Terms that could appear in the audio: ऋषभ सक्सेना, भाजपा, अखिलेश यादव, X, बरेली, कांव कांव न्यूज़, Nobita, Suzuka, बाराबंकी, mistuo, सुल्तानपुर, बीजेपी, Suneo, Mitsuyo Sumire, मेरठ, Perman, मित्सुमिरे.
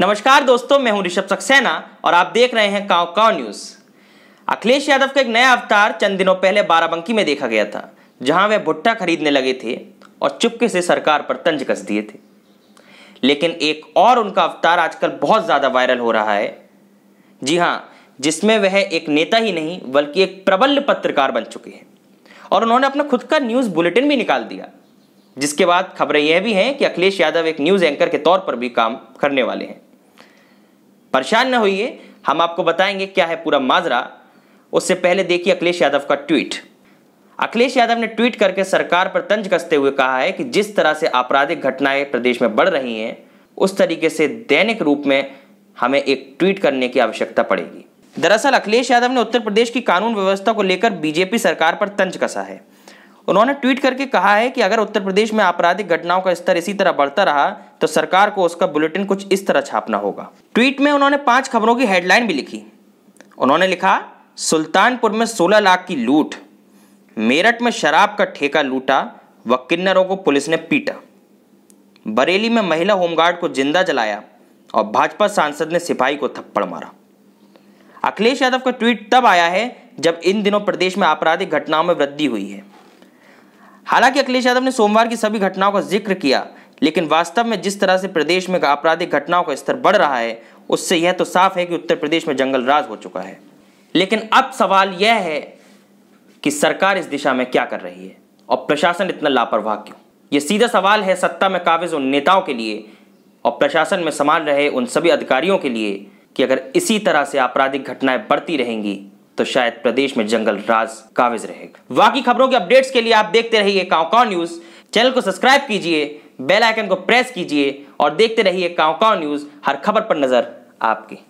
नमस्कार दोस्तों, मैं हूं ऋषभ सक्सेना और आप देख रहे हैं कांव कांव न्यूज़। अखिलेश यादव का एक नया अवतार चंद दिनों पहले बाराबंकी में देखा गया था, जहां वे भुट्टा खरीदने लगे थे और चुपके से सरकार पर तंज कस दिए थे। लेकिन एक और उनका अवतार आजकल बहुत ज़्यादा वायरल हो रहा है, जी हाँ, जिसमें वह एक नेता ही नहीं बल्कि एक प्रबल पत्रकार बन चुके हैं और उन्होंने अपना खुद का न्यूज़ बुलेटिन भी निकाल दिया, जिसके बाद खबरें यह भी हैं कि अखिलेश यादव एक न्यूज़ एंकर के तौर पर भी काम करने वाले हैं। परेशान न होइए, हम आपको बताएंगे क्या है पूरा माजरा। उससे पहले देखिए अखिलेश यादव का ट्वीट। अखिलेश यादव ने ट्वीट करके सरकार पर तंज कसते हुए कहा है कि जिस तरह से आपराधिक घटनाएं प्रदेश में बढ़ रही हैं, उस तरीके से दैनिक रूप में हमें एक ट्वीट करने की आवश्यकता पड़ेगी। दरअसल अखिलेश यादव ने उत्तर प्रदेश की कानून व्यवस्था को लेकर बीजेपी सरकार पर तंज कसा है। उन्होंने ट्वीट करके कहा है कि अगर उत्तर प्रदेश में आपराधिक घटनाओं का स्तर इसी तरह बढ़ता रहा तो सरकार को उसका बुलेटिन कुछ इस तरह छापना होगा। ट्वीट में उन्होंने 5 खबरों की हेडलाइन भी लिखी। उन्होंने लिखा, सुल्तानपुर में 16 लाख की लूट, मेरठ में शराब का ठेका लूटा व किन्नरों को पुलिस ने पीटा, बरेली में महिला होमगार्ड को जिंदा जलाया और भाजपा सांसद ने सिपाही को थप्पड़ मारा। अखिलेश यादव का ट्वीट तब आया है जब इन दिनों प्रदेश में आपराधिक घटनाओं में वृद्धि हुई है। हालांकि अखिलेश यादव ने सोमवार की सभी घटनाओं का जिक्र किया, लेकिन वास्तव में जिस तरह से प्रदेश में आपराधिक घटनाओं का स्तर बढ़ रहा है, उससे यह तो साफ है कि उत्तर प्रदेश में जंगल राज हो चुका है। लेकिन अब सवाल यह है कि सरकार इस दिशा में क्या कर रही है और प्रशासन इतना लापरवाह क्यों? ये सीधा सवाल है सत्ता में काबिज उन नेताओं के लिए और प्रशासन में संभाल रहे उन सभी अधिकारियों के लिए कि अगर इसी तरह से आपराधिक घटनाएं बढ़ती रहेंगी तो शायद प्रदेश में जंगल राज काबिज रहेगा। बाकी खबरों के अपडेट्स के लिए आप देखते रहिए कांव कांव न्यूज़। चैनल को सब्सक्राइब कीजिए, बेल आइकन को प्रेस कीजिए और देखते रहिए कांव कांव न्यूज़। हर खबर पर नजर आपकी।